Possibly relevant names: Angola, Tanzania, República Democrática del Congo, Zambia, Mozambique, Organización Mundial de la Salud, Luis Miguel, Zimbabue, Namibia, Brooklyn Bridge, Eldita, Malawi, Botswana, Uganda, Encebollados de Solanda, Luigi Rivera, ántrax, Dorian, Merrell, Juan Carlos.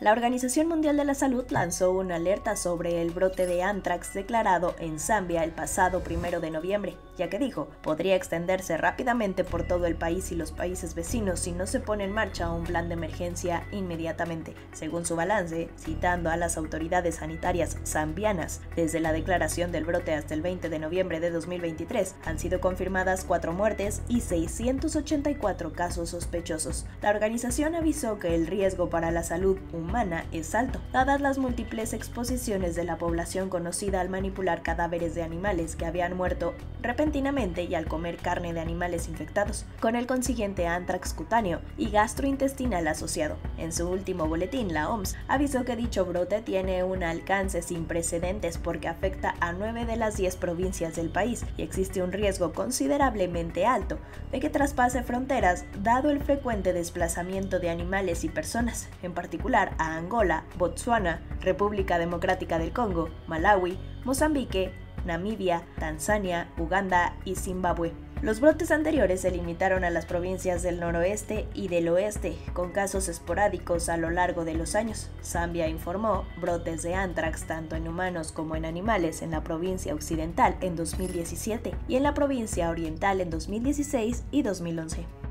La Organización Mundial de la Salud lanzó una alerta sobre el brote de ántrax declarado en Zambia el pasado 1 de noviembre, ya que dijo, podría extenderse rápidamente por todo el país y los países vecinos si no se pone en marcha un plan de emergencia inmediatamente. Según su balance, citando a las autoridades sanitarias zambianas, desde la declaración del brote hasta el 20 de noviembre de 2023, han sido confirmadas 4 muertes y 684 casos sospechosos. La organización avisó que el riesgo para la salud humana es alto, dadas las múltiples exposiciones de la población conocida al manipular cadáveres de animales que habían muerto repentinamente y al comer carne de animales infectados, con el consiguiente ántrax cutáneo y gastrointestinal asociado. En su último boletín, la OMS avisó que dicho brote tiene un alcance sin precedentes porque afecta a 9 de las 10 provincias del país y existe un riesgo considerablemente alto de que traspase fronteras dado el frecuente desplazamiento de animales y personas, en particular a Angola, Botswana, República Democrática del Congo, Malawi, Mozambique, Namibia, Tanzania, Uganda y Zimbabue. Los brotes anteriores se limitaron a las provincias del noroeste y del oeste, con casos esporádicos a lo largo de los años. Zambia informó brotes de ántrax tanto en humanos como en animales en la provincia occidental en 2017 y en la provincia oriental en 2016 y 2011.